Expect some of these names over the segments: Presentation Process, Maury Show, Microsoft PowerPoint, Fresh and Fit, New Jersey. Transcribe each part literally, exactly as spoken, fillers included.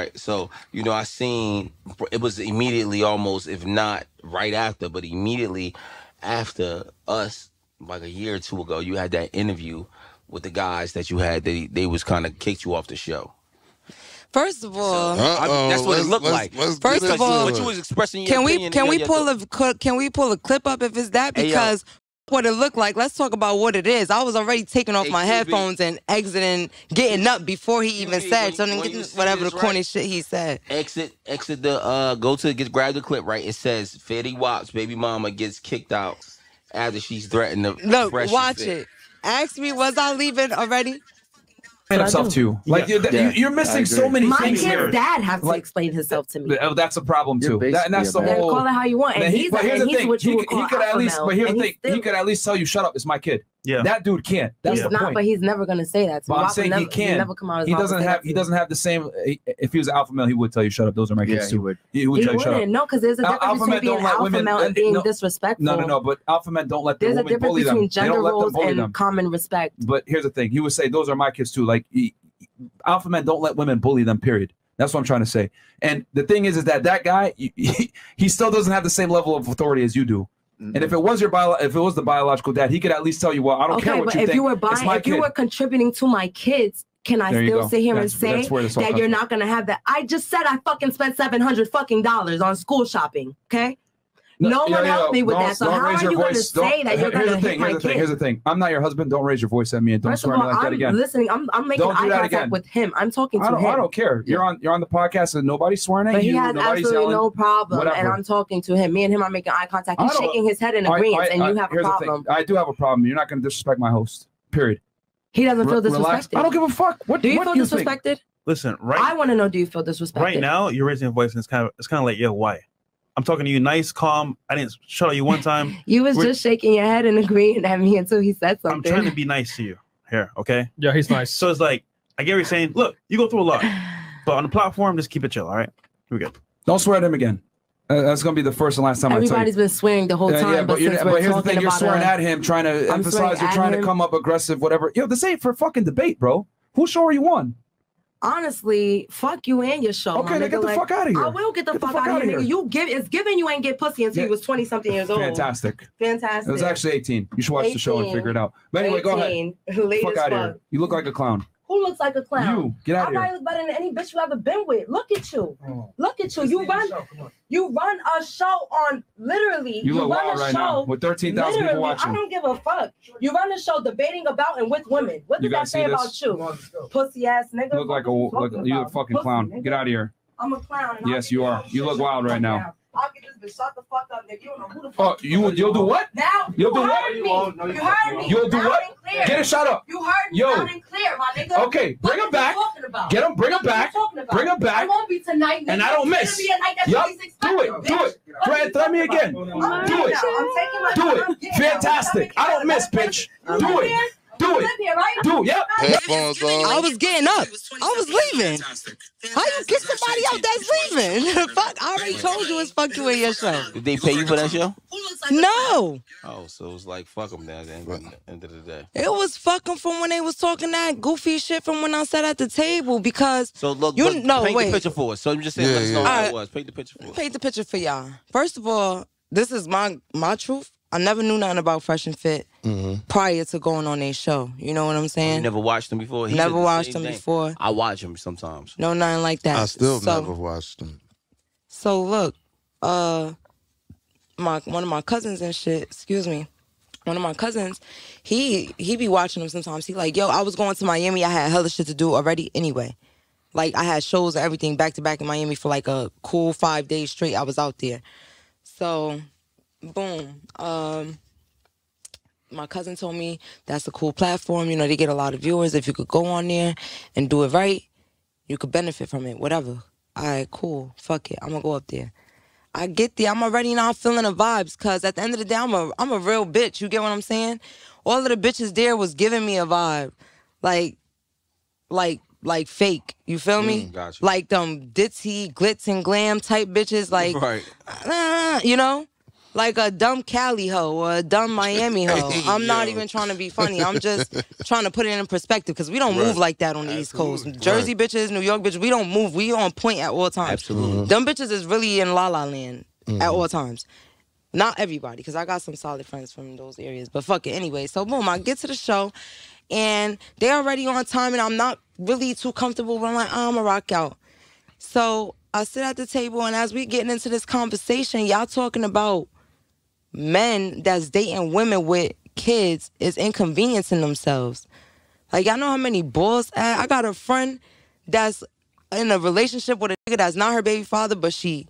right? So, you know, I seen, it was immediately almost, if not right after, but immediately after us, like a year or two ago, you had that interview with the guys that you had, they, they was kind of kicked you off the show. First of all, so, I mean, that's what it looked let's, like. Let's First of all, what you was expressing. Your can we can we your, pull your, a can we pull a clip up if it's that? Because hey, what it looked like. Let's talk about what it is. I was already taking off hey, my Q B. headphones and exiting, getting up before he even Q B, said something. Whatever the corny right, shit he said. Exit, exit the uh, go to get grab the clip. Right, it says Fetty Wap's baby mama gets kicked out after she's threatened to look. Fresh watch it. Ask me, was I leaving already? Himself too. Like yeah. You're, yeah. you're missing so many My things. My kid's here. dad has like, to explain himself to me. That's a problem too. That, and that's the whole. Call it how you want. And he, he's, but here's and the thing. He, he, he could at least. Male, but here's the thing. Still, he could at least tell you, "Shut up, it's my kid." Yeah. That dude can't. That's yeah. the not, point. But he's never gonna say that. To but me. I'm saying never, he can. Never come out. He doesn't have. He doesn't have the same. If he was an alpha male, he would tell you, "Shut up, those are my kids." He would. He would tell you, "Shut up." No, because there's a difference between being alpha male and being disrespectful. No, no, no. But alpha men don't let the women bully them. There's a difference between gender roles and common respect. But here's the thing. He would say, "Those are my kids too." Like. He, alpha men don't let women bully them, period. That's what I'm trying to say. And the thing is, is that that guy, he, he still doesn't have the same level of authority as you do. Mm-hmm. And if it was your bio, if it was the biological dad, he could at least tell you, well, I don't okay, care what but you if think. You were buying, it's my if kid. you were contributing to my kids, can I there still sit here that's, and say that you're from. not going to have that? I just said I fucking spent seven hundred fucking dollars on school shopping, okay? No, no yeah, one yeah, helped yeah, me with that. So how are you going to say that you're going to hit my kid? Here's the thing. I'm not your husband. Don't raise your voice at me and don't swear at me like that again. I'm listening. I'm, I'm making eye contact with him. I'm talking to him. I don't care. You're on You're on the podcast and nobody's swearing at you. But he has absolutely no problem. And I'm talking to him. Me and him are making eye contact. He's shaking his head in agreement and you have a problem. I do have a problem. You're not going to disrespect my host. Period. He doesn't feel disrespected. I don't give a fuck. What do you feel disrespected? Listen, right. I want to know. Do you feel disrespected? Right now, you're raising your voice and it's kind of it's kind of like, yo, why? I'm talking to you nice, calm. I didn't shut at you one time. You was We're, just shaking your head and agreeing at me until he said something. I'm trying to be nice to you here, okay? Yeah, he's nice. So it's like, I get what you're saying. Look, you go through a lot. But on the platform, just keep it chill, all right? Here we go. Don't swear at him again. Uh, that's going to be the first and last time I tell you. Everybody's been swearing the whole time. Uh, yeah, but, but, but here's the thing. You're swearing at him, trying to I'm emphasize, you're trying him. to come up aggressive, whatever. Yo, this ain't for fucking debate, bro. Whose show are you on? Honestly, fuck you and your show. Okay, nigga, get the like, fuck out of here. I will get the, get fuck, the fuck out, out of here. Nigga. You give it's giving you ain't get pussy until yeah. you was twenty something years old. Fantastic, fantastic. It was actually eighteen. You should watch eighteen the show and figure it out. But anyway, eighteen go ahead. Fuck out of here. You look like a clown. Who looks like a clown? You get out I of here. I probably look better than any bitch you ever been with. Look at you. Oh. Look at you. You run, you run a show on literally. You, you look wild right show, now with thirteen thousand people watching. I don't give a fuck. You run a show debating about and with women. What does that say about you, pussy ass nigga? You look like a look, you look fucking pussy, clown. Nigga. Get out of here. I'm a clown. And yes, you are. You look wild right now. now. I'll get this bitch shut the fuck up, nigga. You don't know who the fuck. Oh, you you'll, you'll do what? Now you'll do what? You heard me. You'll do what? Get it shut up. You heard me. Yo. Loud and clear, my nigga. Okay, bring him back. Get him, bring him back. Bring him back. It won't be tonight, nigga. And I don't miss. Yup. Do it. Do it. Brad, throw me again. Do it. Do it. Fantastic. I don't miss, bitch. Do it. Do it. Here, right? Do it. Yep. Headphones on. I was getting up. I was leaving. Fantastic. How you get somebody out that's leaving? Fuck, I already told you it's fuck you in your show. Did they pay you for that show? No. Oh, so it was like fuck them now at the end, end of the day. It was fuck them from when they was talking that goofy shit from when I sat at the table because so look, you look, know, paint wait. the picture for us. So you just saying yeah, let's yeah. know how it was. Paint the picture for us. Paint the picture for y'all. First of all, this is my my truth. I never knew nothing about Fresh and Fit mm-hmm. prior to going on their show. You know what I'm saying? You never watched them before? He never watched them thing. before. I watch them sometimes. No, nothing like that. I still so, never watched them. So, look, uh, my one of my cousins and shit, excuse me, one of my cousins, he he be watching them sometimes. He like, yo, I was going to Miami. I had hella shit to do already anyway. Like, I had shows and everything back-to-back in Miami for like a cool five days straight. I was out there. So... Boom. Um, my cousin told me that's a cool platform. You know, they get a lot of viewers. If you could go on there and do it right, you could benefit from it, whatever. All right, cool. Fuck it. I'm going to go up there. I get there. I'm already not feeling the vibes because at the end of the day, I'm a, I'm a real bitch. You get what I'm saying? All of the bitches there was giving me a vibe. Like, like, like fake. You feel me? Mm, gotcha. Like them ditzy, glitz and glam type bitches. Like, right. uh, you know? like a dumb Cali hoe or a dumb Miami hoe. Hey, I'm yo. not even trying to be funny. I'm just trying to put it in perspective because we don't right. move like that on the Absolutely. East Coast. Jersey right. bitches, New York bitches, we don't move. We on point at all times. Absolutely. Dumb bitches is really in La La Land mm. at all times. Not everybody, because I got some solid friends from those areas. But fuck it anyway. So boom, I get to the show, and they're already on time, and I'm not really too comfortable. But I'm like, oh, I'm a rock out. So I sit at the table, and as we getting into this conversation, y'all talking about men that's dating women with kids is inconveniencing themselves. Like, y'all know how many balls? I, I got a friend that's in a relationship with a nigga that's not her baby father, but she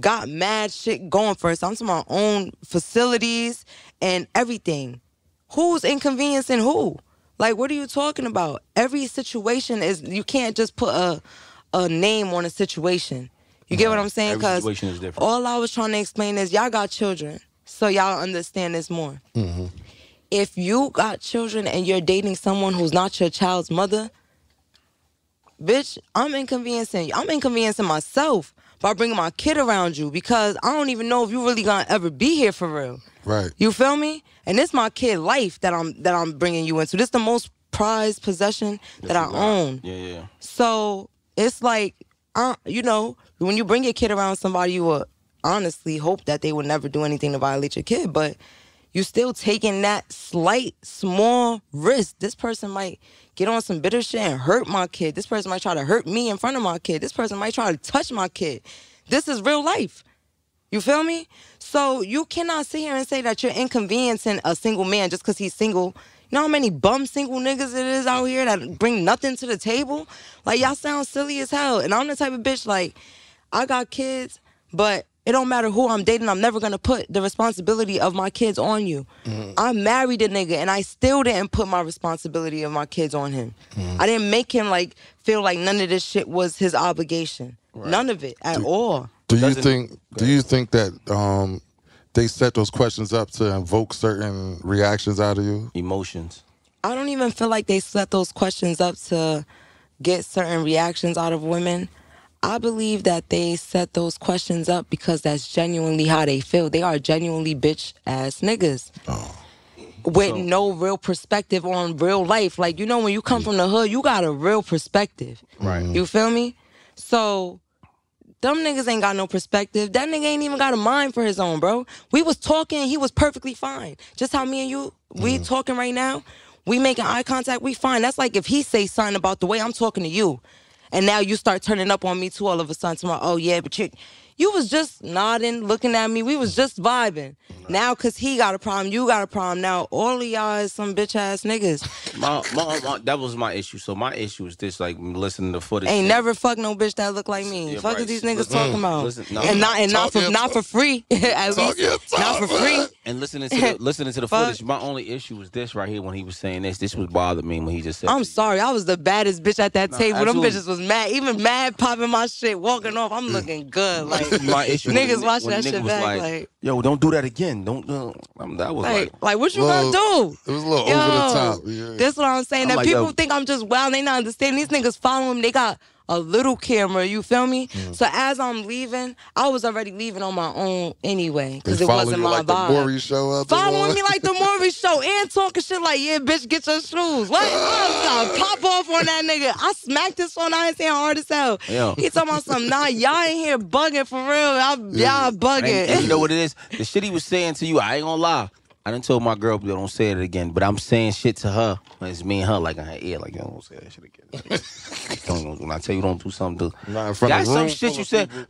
got mad shit going for us. I'm to my own facilities and everything. Who's inconveniencing who? Like, what are you talking about? Every situation is, you can't just put a a name on a situation. You get what I'm saying? Because all I was trying to explain is y'all got children. So y'all understand this more. Mm-hmm. If you got children and you're dating someone who's not your child's mother, bitch, I'm inconveniencing you. I'm inconveniencing myself by bringing my kid around you because I don't even know if you really gonna ever be here for real. Right. You feel me? And this my kid life that I'm that I'm bringing you into. This the most prized possession that That's I about. own. Yeah, yeah. So it's like, uh, you know, when you bring your kid around somebody, you will honestly hope that they would never do anything to violate your kid, but you still taking that slight, small risk. This person might get on some bitter shit and hurt my kid. This person might try to hurt me in front of my kid. This person might try to touch my kid. This is real life. You feel me? So you cannot sit here and say that you're inconveniencing a single man just because he's single. You know how many bum single niggas it is out here that bring nothing to the table? Like, y'all sound silly as hell. And I'm the type of bitch, like, I got kids, but it don't matter who I'm dating. I'm never going to put the responsibility of my kids on you. Mm. I married a nigga, and I still didn't put my responsibility of my kids on him. Mm. I didn't make him, like, feel like none of this shit was his obligation. Right. None of it at do, all. Do you think Do you think that um, they set those questions up to invoke certain reactions out of you? Emotions. I don't even feel like they set those questions up to get certain reactions out of women. I believe that they set those questions up because that's genuinely how they feel. They are genuinely bitch-ass niggas oh. with so, no real perspective on real life. Like, you know, when you come from the hood, you got a real perspective. Right. You feel me? So them niggas ain't got no perspective. That nigga ain't even got a mind for his own, bro. We was talking. He was perfectly fine. Just how me and you, we mm. talking right now. We making eye contact. We fine. That's like if he say something about the way I'm talking to you. And now you start turning up on me, too, all of a sudden. Tomorrow, oh, yeah, but you, you was just nodding, looking at me. We was just vibing. Nah. Now, because he got a problem, you got a problem. Now, all of y'all is some bitch-ass niggas. My, my, my, that was my issue. So my issue is this, like, listening to footage. Ain't shit. Never fuck no bitch that look like me. Yeah, fuck right. is these niggas mm. talking about? Listen, no, and not, and not, for, not for free. At least, talk, not for free. And listening to the, listening to the footage, my only issue was this right here when he was saying this. This was bothering me when he just said I'm sorry. I was the baddest bitch at that nah, table. Absolutely. Them bitches was mad. Even mad popping my shit, walking off. I'm looking good. Like, my issue niggas watch that shit back like, like, yo, don't do that again. Don't, don't. I mean, that was like, like, like what you little, gonna do? It was a little yo, over the top. Yeah. That's what I'm saying. I'm that like, people yo. think I'm just wild. They not understand. These niggas follow him. They got a little camera. You feel me? Mm. So as I'm leaving, I was already leaving on my own anyway because it wasn't my like vibe. The Maury Show up following me like the Maury Show and talking shit like, yeah, bitch, get your shoes. Like, I'm pop off on that nigga. I smacked this one. I ain't saying hard as hell. Yeah. He talking about something. Nah, y'all ain't here bugging for real. Y'all yeah. bugging. And you know what it is? The shit he was saying to you, I ain't gonna lie. I done told my girl, don't say it again, but I'm saying shit to her. It's me and her, like, in her ear, like, yo, don't say that shit again. Like, don't, when I tell you don't do something, do. That's some shit you said.